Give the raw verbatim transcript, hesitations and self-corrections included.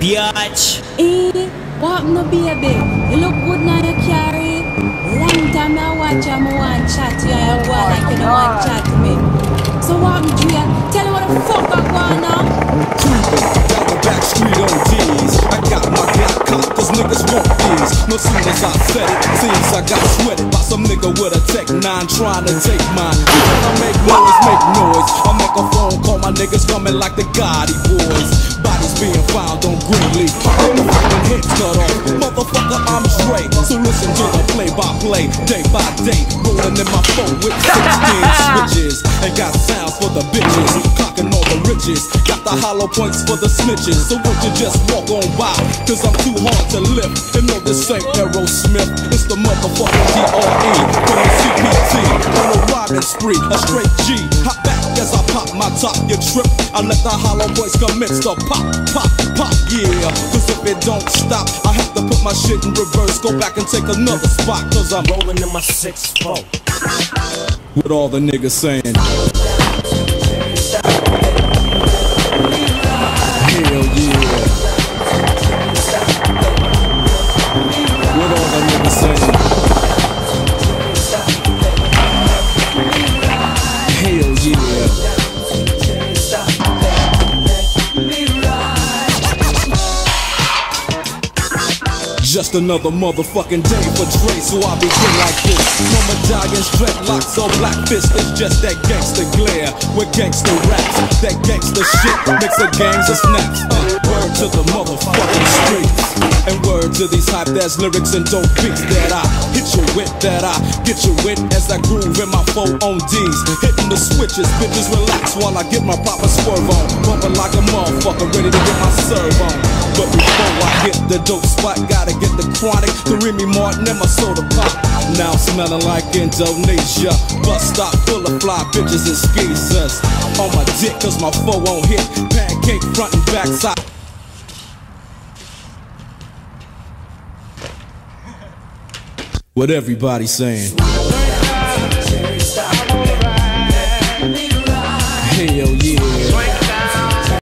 Biatch! Eh, what no be a bit? You look good now, you carry. Long time I watch you, I want to chat to you, I want like you don't want to chat to me. So what do you tell you what the fuck I want now? Down the back street on D's. I got my Glock cocked, those niggas want these. No sooner as I said it, seems I got sweated by some nigga with a tech nine trying to take mine. You wanna make noise, make noise. I make a phone call, my niggas coming like the Gotti boys. Bodies being found on Greenleaf, and the fucking heads cut off. Motherfucker, I'm Dre. So listen to the play-by-play, day by day. Rolling in my phone with sixteen switches, and got sounds for the bitches, cocking all the riches. Got the hollow points for the snitches. So won't you just walk on by? Cause I'm too hard to lift. And no, this ain't Aerosmith. It's the motherfucking D R E from the C P T on a robbing spree, a straight G. Hop back as I pop my top. You trip, I let the hollow voice commence the pop, pop, pop, yeah. Cause if it don't stop, I have to put my shit in reverse, go back and take another spot. Cause I'm rolling in my six four. What all the niggas saying? Hell yeah. What all the niggas saying? Hell yeah. Just another motherfucking day for Dre, so I begin like this. Mama jogging, dreadlocks or black fist. It's just that gangster glare with gangster raps. That gangster shit makes the gangs of snaps. Uh, word to the motherfucking streets, and word to these hype ass lyrics and dope beats that I hit you with, that I get you with as I groove in my four on D's, hitting the switches. Bitches relax while I get my proper swerve on, bumping like a motherfucker ready to get my serve on. But before I hit the dope spot, gotta get the chronic, the Remy Martin and my soda pop. Now smelling like Indonesia, bus stop full of fly bitches and skeezers. On my dick cause my foe won't hit, pancake front and back side. What everybody saying.